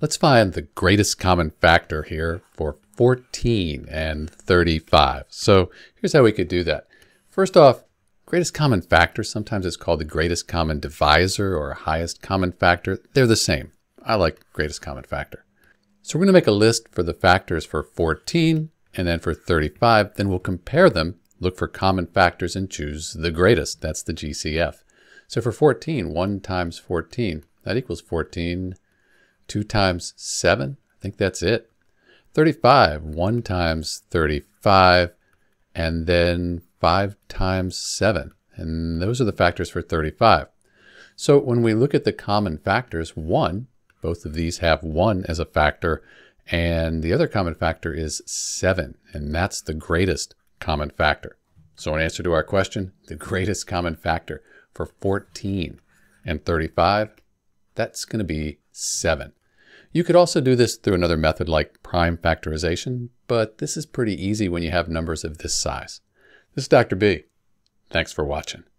Let's find the greatest common factor here for 14 and 35. So here's how we could do that. First off, greatest common factor, sometimes it's called the greatest common divisor or highest common factor. They're the same. I like greatest common factor. So we're going to make a list for the factors for 14 and then for 35. Then we'll compare them, look for common factors, and choose the greatest. That's the GCF. So for 14, 1 times 14, that equals 14. 2 times 7, I think that's it. 35, 1 times 35, and then 5 times 7. And those are the factors for 35. So when we look at the common factors, 1, both of these have 1 as a factor, and the other common factor is 7, and that's the greatest common factor. So in answer to our question, the greatest common factor for 14 and 35, that's going to be 7. You could also do this through another method like prime factorization, but this is pretty easy when you have numbers of this size. This is Dr. B. Thanks for watching.